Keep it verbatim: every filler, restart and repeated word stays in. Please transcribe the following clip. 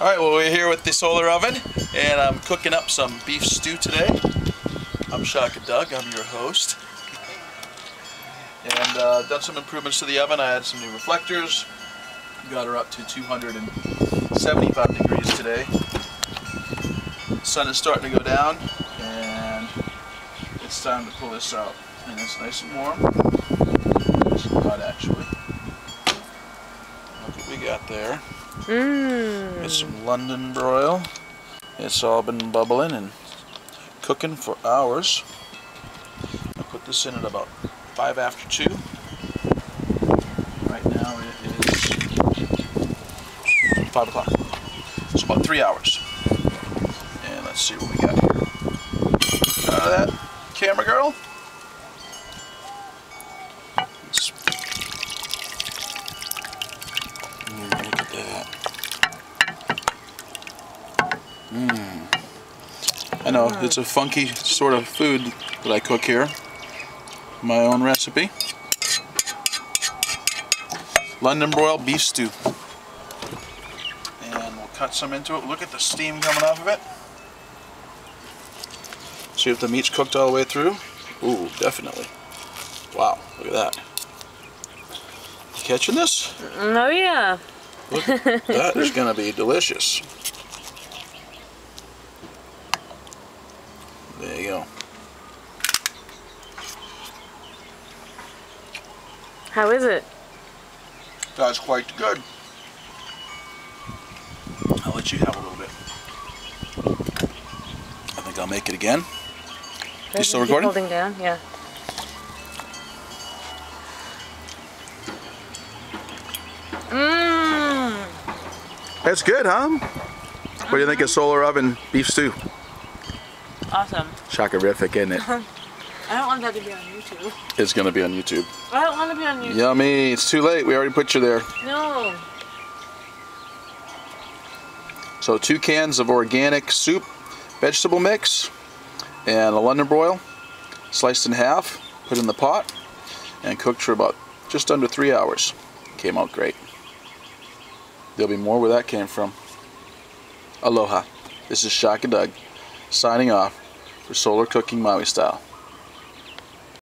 Alright, well, we're here with the solar oven, and I'm cooking up some beef stew today. I'm Shaka Doug, I'm your host. And uh, done some improvements to the oven. I had some new reflectors. Got her up to two hundred seventy-five degrees today. The sun is starting to go down, and it's time to pull this out. And it's nice and warm. Nice and hot, actually. Look what we got there. Mm. It's some London broil. It's all been bubbling and cooking for hours. I'll put this in at about five after two. Right now it is five o'clock. It's about three hours. And let's see what we got here. Out of that camera girl. It's Mmm. I know, it's a funky sort of food that I cook here. My own recipe. London broil beef stew. And we'll cut some into it. Look at the steam coming off of it. See if the meat's cooked all the way through. Ooh, definitely. Wow, look at that. You catching this? Oh yeah. Look, that is going to be delicious. There you go. How is it? That's quite good. I'll let you have a little bit. I think I'll make it again. Does you still recording? Holding down, yeah. Mmm. That's good, huh? Mm-hmm. What do you think of solar oven beef stew? Awesome. Shockerific, isn't it? I don't want that to be on YouTube. It's going to be on YouTube. I don't want to be on YouTube. Yummy. It's too late. We already put you there. No. So two cans of organic soup, vegetable mix, and a London broil, sliced in half, put in the pot, and cooked for about just under three hours. Came out great. There'll be more where that came from. Aloha. This is Shaka Doug, signing off for Solar Cooking Maui Style.